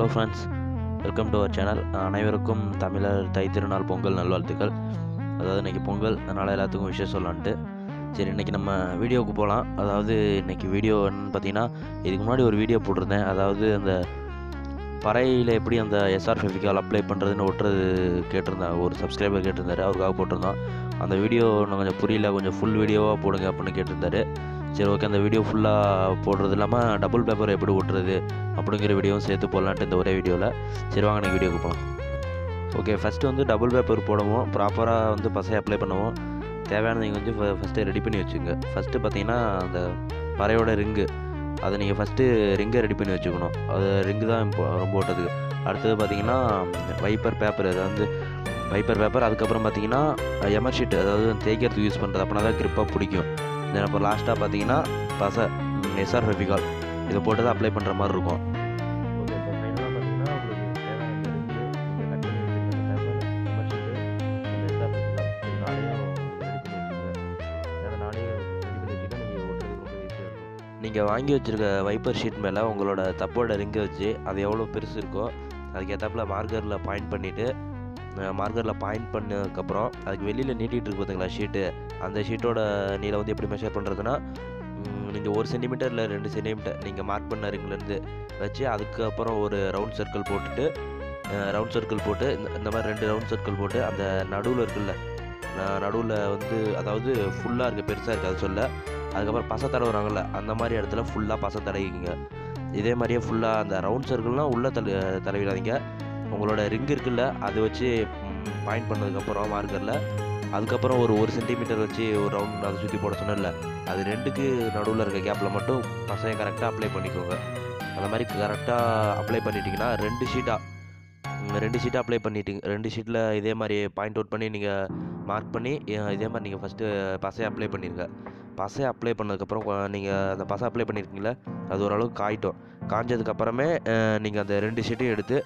Hello friends, welcome to our channel. அனைவருக்கும் தமிழர் தை திருநாள் பொங்கல் நல்வாழ்த்துக்கள். அதாவது இன்றைக்கி பொங்கல், அதனால் எல்லாத்துக்கும் விஷயம் சொல்லலான்ட்டு. சரி, இன்றைக்கி நம்ம வீடியோவுக்கு போகலாம். அதாவது இன்றைக்கி வீடியோ என்னென்னு பார்த்தீங்கன்னா, இதுக்கு முன்னாடி ஒரு வீடியோ போட்டிருந்தேன். அதாவது அந்த பறையில் எப்படி அந்த எஸ்ஆர் ஃபெவிகால் அப்ளை பண்ணுறதுன்னு ஒட்டுறது கேட்டிருந்தாங்க, ஒரு சப்ஸ்கிரைபர் கேட்டிருந்தார். அவருக்காக போட்டிருந்தோம். அந்த வீடியோ இன்னும் கொஞ்சம் புரியல, கொஞ்சம் ஃபுல் வீடியோவாக போடுங்க அப்படின்னு கேட்டிருந்தார். சரி, ஓகே, அந்த வீடியோ ஃபுல்லாக போடுறது இல்லாமல் டபுள் பேப்பர் எப்படி ஓட்டுறது அப்படிங்கிற வீடியோவும் சேர்த்து போடலான்ட்டு இந்த ஒரே வீடியோவில். சரி, வாங்க நான் வீடியோக்கு போகலாம். ஓகே, ஃபஸ்ட்டு வந்து டபுள் பேப்பர் போடுவோம். ப்ராப்பராக வந்து பசையை அப்ளை பண்ணுவோம். தேவையானது நீங்கள் வந்து ஃபஸ்ட்டு ரெடி பண்ணி வச்சுக்கோங்க. ஃபஸ்ட்டு பார்த்தீங்கன்னா அந்த பறையோட ரிங்கு, அதை நீங்கள் ஃபஸ்ட்டு ரிங்கை ரெடி பண்ணி வச்சுக்கணும். அது ரிங்கு தான் இப்போ ரொம்ப ஓட்டுறதுக்கு. அடுத்தது பார்த்தீங்கன்னா வைப்பர் பேப்பர், அதை வந்து வைப்பர் பேப்பர். அதுக்கப்புறம் பார்த்தீங்கன்னா எமர்ஷீட், அதாவது தேய்க்கிறதுக்கு யூஸ் பண்ணுறது. அப்படின்னா தான் கிரிப்பாக பிடிக்கும். தென் அப்புறம் லாஸ்ட்டாக பார்த்தீங்கன்னா பசை எஸ்ஆர் ஃபெவிகால், இதை போட்டு தான் அப்ளை பண்ணுற மாதிரி இருக்கும். நீங்கள் வாங்கி வச்சுருக்க வைப்பர் ஷீட் மேலே உங்களோட தப்போட ரிங்கை வச்சு, அது எவ்வளோ பெருசு இருக்கோ அதுக்கேற்றாப்புல மார்க்கரில் பாயிண்ட் பண்ணிவிட்டு, மார்க்கரில் பாயிண்ட் பண்ணதுக்கப்புறம் அதுக்கு வெளியில் நீட்டிகிட்டு இருக்கு பார்த்திங்களா ஷீட்டு, அந்த ஷீட்டோட நீளம் வந்து எப்படி மெஷர் பண்ணுறதுன்னா, நீங்கள் 1 சென்டிமீட்டர் இல்லை 2 சென்டிமீட்டர் நீங்கள் மார்க் பண்ண ரிங்லேருந்து வச்சு, அதுக்கப்புறம் ஒரு ரவுண்ட் சர்க்கிள் போட்டு இந்த மாதிரி 2 ரவுண்ட் சர்க்கிள் போட்டு, அந்த நடுவில் இருக்குல்ல, நடுவில் வந்து அதாவது ஃபுல்லாக இருக்குது, பெருசாக இருக்குது அது சொல்ல. அதுக்கப்புறம் பசை தடவுறாங்கள்ல, அந்த மாதிரி இடத்துல ஃபுல்லாக பசை தடவிக்கிங்க. இதே மாதிரியே ஃபுல்லாக அந்த ரவுண்ட் சர்க்கிள்லாம் உள்ளே தடவிடாதீங்க. உங்களோட ரிங்கு இருக்குல்ல, அதை வச்சு பாயிண்ட் பண்ணதுக்கப்புறம் மார்க்கரில், அதுக்கப்புறம் ஒரு சென்டிமீட்டர் வச்சு ஒரு ரவுண்ட் அதை சுற்றி போட சொன்னல, அது 2க்கு நடுவில் இருக்க கேப்பில் மட்டும் பசையை கரெக்டாக அப்ளை பண்ணிக்கோங்க. அந்த மாதிரி கரெக்டாக அப்ளை பண்ணிட்டிங்கன்னா ரெண்டு ஷீட்டாக அப்ளை பண்ணிட்டீங்க. 2 ஷீட்டில் இதே மாதிரி பாயிண்ட் அவுட் பண்ணி நீங்கள் மார்க் பண்ணி, இதே மாதிரி நீங்கள் ஃபஸ்ட்டு பசையை அப்ளை பண்ணிடுங்க. பசையை அப்ளை பண்ணதுக்கப்புறம் நீங்கள் அந்த பசை அப்ளை பண்ணியிருக்கீங்களே, அது ஓரளவுக்கு காய்ட்டும். காய்ஞ்சதுக்கப்புறமே நீங்கள் அந்த 2 ஷீட்டையும் எடுத்து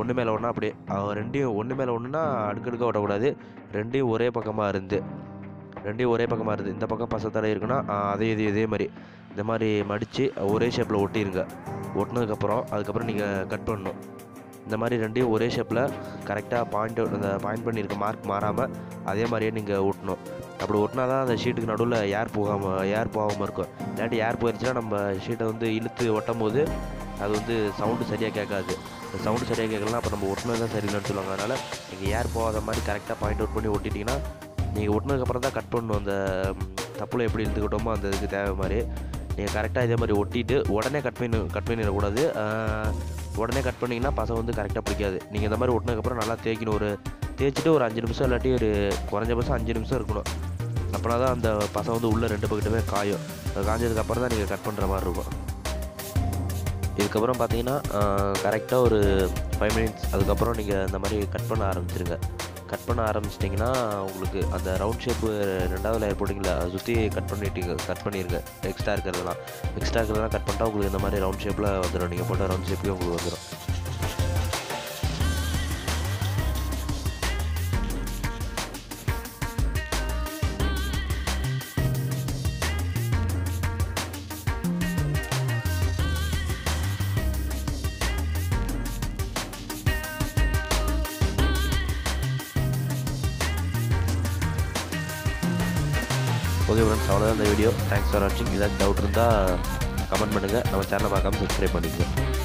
ஒன்று மேலே ஒன்றா, அப்படியே ரெண்டையும் ஒன்று மேலே ஒன்றுனா அடுக்கடுக்க ஓட்டக்கூடாது, ரெண்டையும் ஒரே பக்கமாக இருந்து இந்த பக்கம் பசை தடை இருக்குன்னா இதே மாதிரி இந்த மாதிரி மடித்து ஒரே ஷேப்பில் ஒட்டிடுங்க. அதுக்கப்புறம் நீங்கள் கட் பண்ணணும். இந்த மாதிரி ரெண்டையும் ஒரே ஷேப்பில் கரெக்டாக பாயிண்ட் பண்ணியிருக்க மார்க் மாறாமல் அதே மாதிரியே நீங்கள் ஒட்டணும். அப்படி ஒட்டினா தான் அந்த ஷீட்டுக்கு நடுவில் ஏர் போகாமல் இருக்கும். இல்லாட்டி ஏர் போயிருச்சுன்னா நம்ம ஷீட்டை வந்து இழுத்து ஒட்டும் போது அது வந்து சவுண்டு சரியாக கேட்கலன்னா அப்போ நம்ம ஒட்டினது தான் சரியில்லைன்னு சொல்லுவாங்க. அதனால் நீங்கள் ஏர் போகாத மாதிரி கரெக்டாக பாயிண்ட் அவுட் பண்ணி ஒட்டிட்டிங்கன்னா, நீங்கள் ஒட்டினதுக்கப்புறம் தான் கட் பண்ணணும். அந்த தப்பில் எப்படி இழுத்துக்கிட்டோமோ அந்த இதுக்கு தேவை மாதிரி நீங்கள் கரெக்டாக இதே மாதிரி ஒட்டிட்டு உடனே கட் பண்ணிடக்கூடாது. உடனே கட் பண்ணிங்கன்னா பசை வந்து கரெக்டாக பிடிக்காது. நீங்கள் இந்த மாதிரி ஒட்டினதுக்கப்புறம் நல்லா தேய்க்கணும். தேய்ச்சிட்டு ஒரு 5 நிமிஷம், இல்லாட்டி ஒரு குறைஞ்சபட்சம் 5 நிமிஷம் இருக்கணும். அப்படின்னா தான் அந்த பசை வந்து உள்ளே 2 பக்கமே காயும். அது காய்ஞ்சதுக்கப்புறம் தான் நீங்கள் கட் பண்ணுற மாதிரி இருக்கும். இதுக்கப்புறம் பார்த்தீங்கன்னா கரெக்டாக ஒரு 5 மினிட்ஸ், அதுக்கப்புறம் நீங்கள் இந்த மாதிரி கட் பண்ண ஆரம்பிச்சிட்டிங்கன்னா உங்களுக்கு அந்த ரவுண்ட் ஷேப்பு 2வது லேயர் போட்டிங்களா, அதை சுற்றி கட் பண்ணிடுங்க. எக்ஸ்ட்ரா இருக்கிறதெல்லாம் கட் பண்ணிட்டா உங்களுக்கு இந்த மாதிரி ரவுண்ட் ஷேப்பில் வந்துடும். நீங்கள் போட்டால் ரவுண்ட் ஷேப்புக்கே உங்களுக்கு வந்துடும். ஓகே ஃப்ரெண்ட்ஸ், அவ்வளோதான் இந்த வீடியோ. தேங்க்ஸ் ஃபார் வாட்சிங். ஏதாவது டவுட் இருந்தால் கமெண்ட் பண்ணுங்கள். நம்ம சேனலை பார்க்காம சப்ஸ்கிரைப் பண்ணிக்கோங்க.